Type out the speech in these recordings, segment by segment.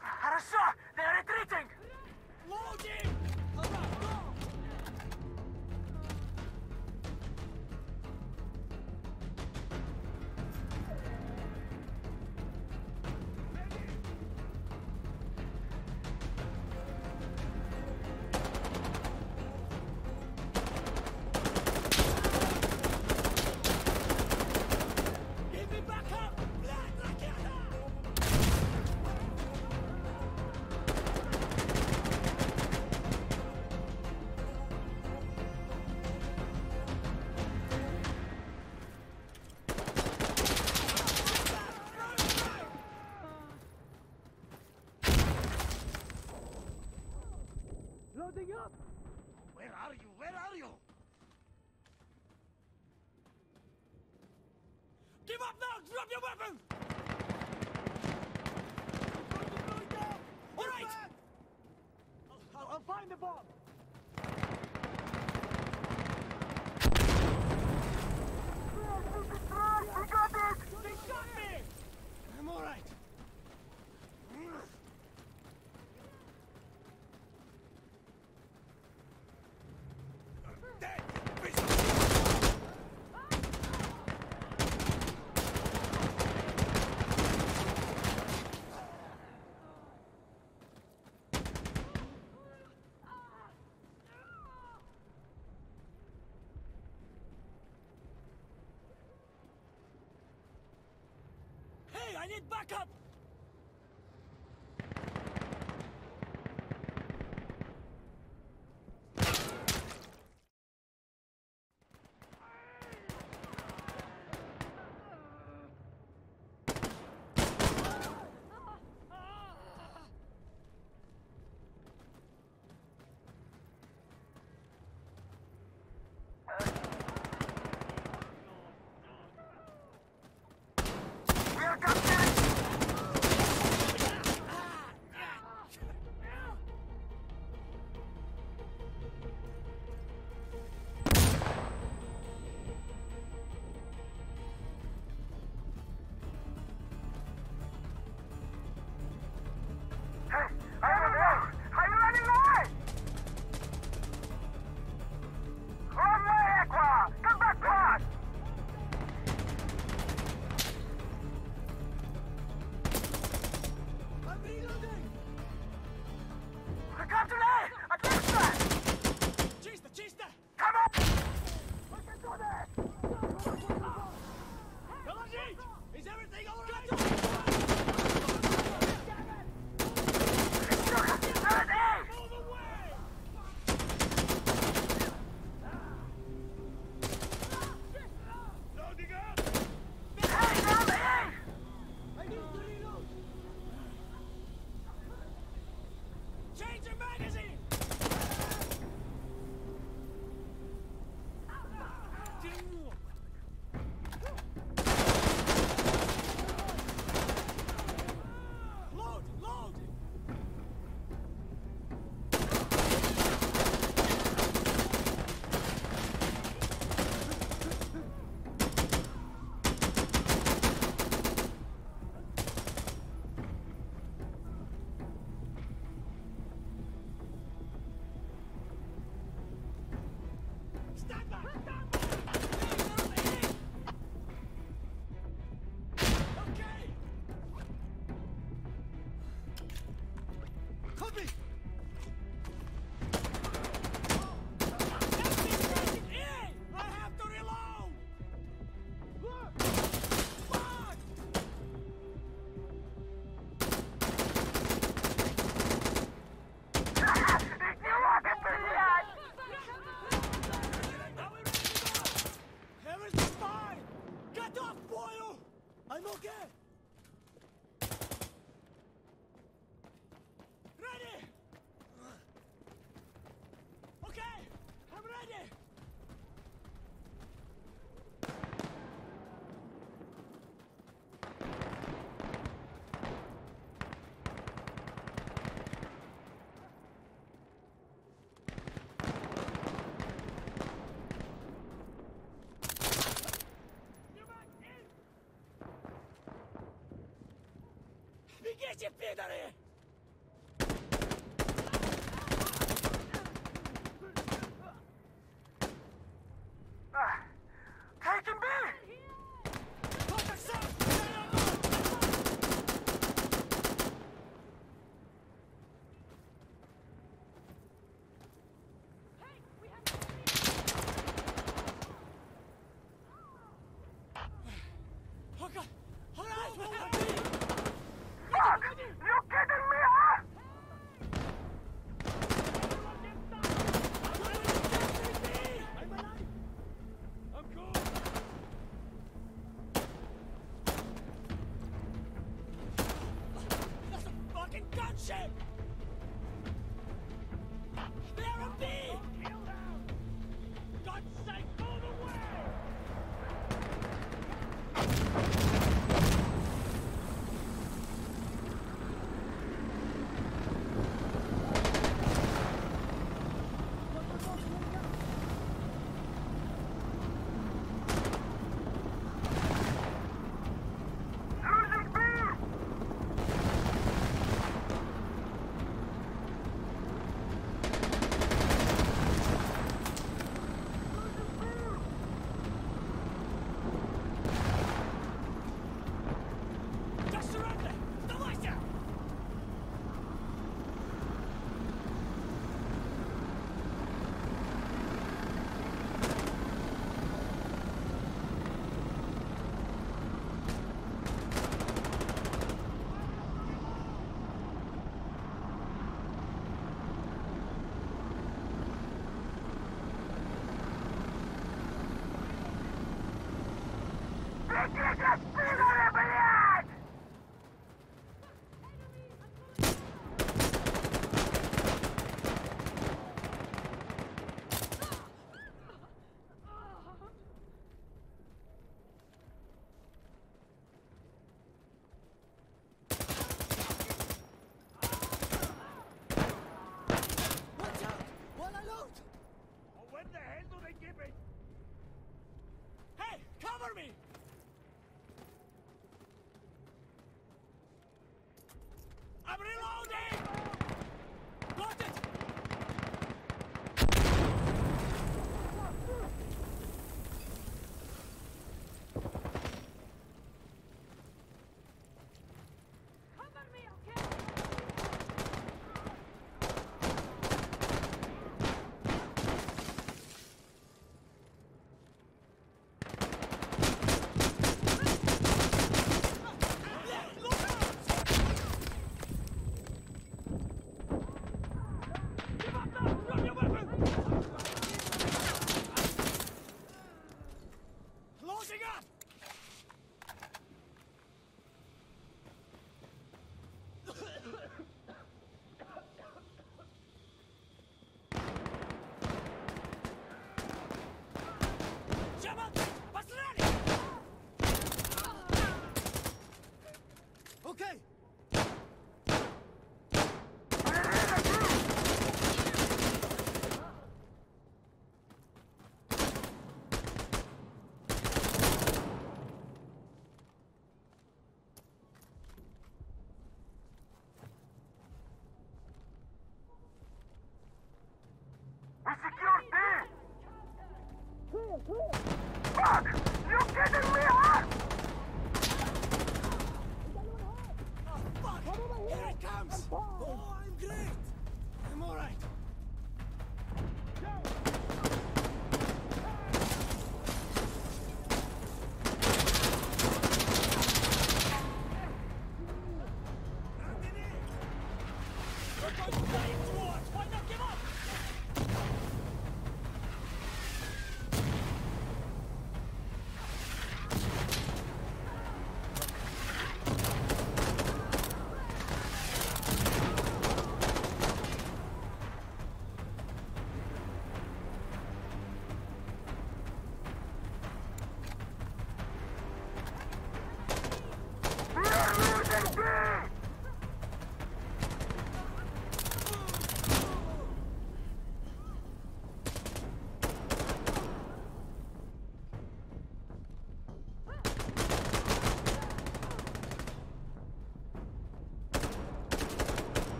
Хорошо! They're retreating! Loading! Loading up! Where are you? Where are you? Give up now! Drop your weapons! Alright! I'll find the bomb! We got it! They shot me! I'm alright! I need backup! Okay. Ready! эти пидоры! Fuck! You kidding me, huh? Oh, fuck! Here it comes! Oh, I'm great! I'm alright!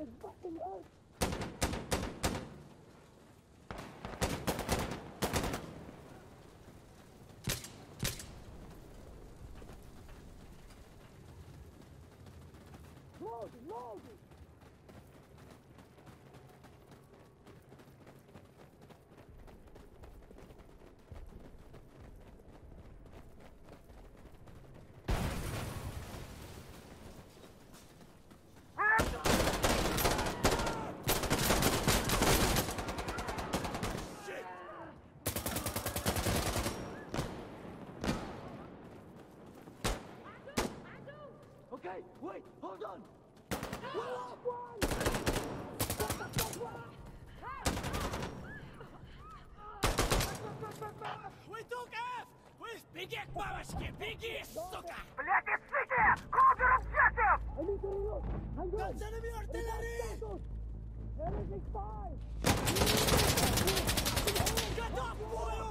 the fucking road. Load it. Okay, wait, hold on! We took F! Беги к бабочке! Беги, сука! Блядь, идите! Кодеров взятым! Там за нами артиллерии! Готов к бою!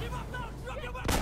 Give up now! Drop your weapon!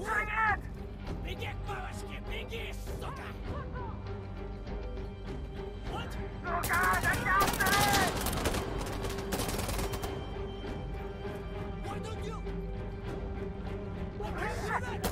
What? Why don't you?